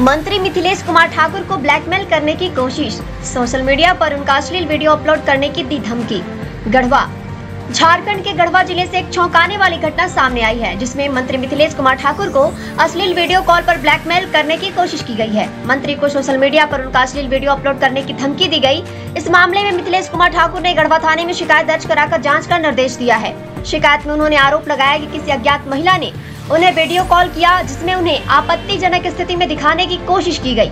मंत्री मिथिलेश कुमार ठाकुर को ब्लैकमेल करने की कोशिश, सोशल मीडिया पर उनका अश्लील वीडियो अपलोड करने की दी धमकी। गढ़वा, झारखंड के गढ़वा जिले से एक चौंकाने वाली घटना सामने आई है, जिसमें मंत्री मिथिलेश कुमार ठाकुर को अश्लील वीडियो कॉल पर ब्लैकमेल करने की कोशिश की गई है। मंत्री को सोशल मीडिया पर उनका अश्लील वीडियो अपलोड करने की धमकी दी गई। इस मामले में मिथिलेश कुमार ठाकुर ने गढ़वा थाने में शिकायत दर्ज कराकर जांच का निर्देश दिया है। शिकायत में उन्होंने आरोप लगाया कि किसी अज्ञात महिला ने उन्हें वीडियो कॉल किया, जिसमें उन्हें आपत्तिजनक स्थिति में दिखाने की कोशिश की गई।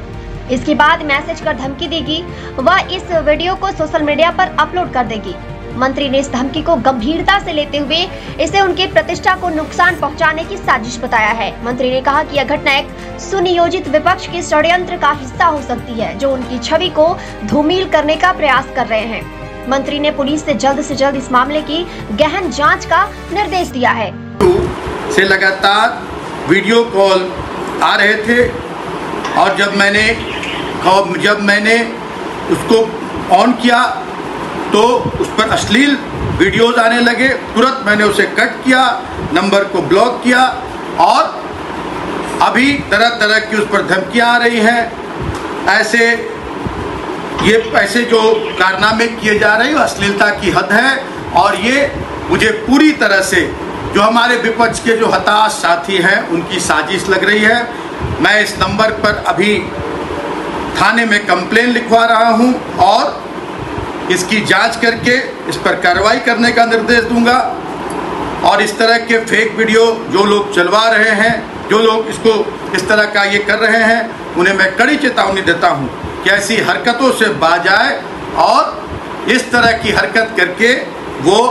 इसके बाद मैसेज कर धमकी देगी व इस वीडियो को सोशल मीडिया पर अपलोड कर देगी। मंत्री ने इस धमकी को गंभीरता से लेते हुए इसे उनकी प्रतिष्ठा को नुकसान पहुंचाने की साजिश बताया है। मंत्री ने कहा कि यह घटना एक सुनियोजित विपक्ष के षड्यंत्र का हिस्सा हो सकती है, जो उनकी छवि को धूमिल करने का प्रयास कर रहे हैं। मंत्री ने पुलिस से जल्द इस मामले की गहन जाँच का निर्देश दिया है। से लगातार वीडियो कॉल आ रहे थे और जब मैंने उसको ऑन किया तो उस पर अश्लील वीडियोज़ आने लगे। तुरंत मैंने उसे कट किया, नंबर को ब्लॉक किया और अभी तरह तरह की उस पर धमकियां आ रही हैं। ऐसे जो कारनामे किए जा रहे हैं अश्लीलता की हद है। और ये मुझे पूरी तरह से जो हमारे विपक्ष के जो हताश साथी हैं उनकी साजिश लग रही है। मैं इस नंबर पर अभी थाने में कंप्लेन लिखवा रहा हूं और इसकी जांच करके इस पर कार्रवाई करने का निर्देश दूंगा। और इस तरह के फेक वीडियो जो लोग चलवा रहे हैं, जो लोग इसको इस तरह का ये कर रहे हैं, उन्हें मैं कड़ी चेतावनी देता हूं कि ऐसी हरकतों से बाज आए और इस तरह की हरकत करके वो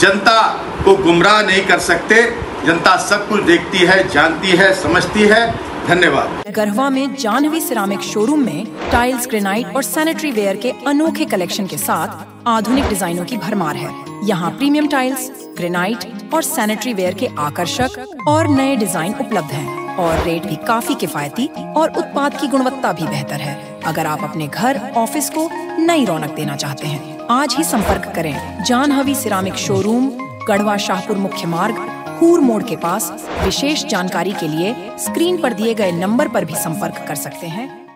जनता को गुमराह नहीं कर सकते। जनता सब कुछ देखती है, जानती है, समझती है। धन्यवाद। गढ़वा में जान्हवी सिरामिक शोरूम में टाइल्स, ग्रेनाइट और सैनिटरी वेयर के अनोखे कलेक्शन के साथ आधुनिक डिजाइनों की भरमार है। यहाँ प्रीमियम टाइल्स, ग्रेनाइट और सैनिटरी वेयर के आकर्षक और नए डिजाइन उपलब्ध हैं और रेट भी काफी किफायती और उत्पाद की गुणवत्ता भी बेहतर है। अगर आप अपने घर, ऑफिस को नई रौनक देना चाहते हैं, आज ही संपर्क करें। जान्हवी सिरामिक शोरूम, गढ़वा शाहपुर मुख्य मार्ग, हूर मोड़ के पास। विशेष जानकारी के लिए स्क्रीन पर दिए गए नंबर पर भी संपर्क कर सकते हैं।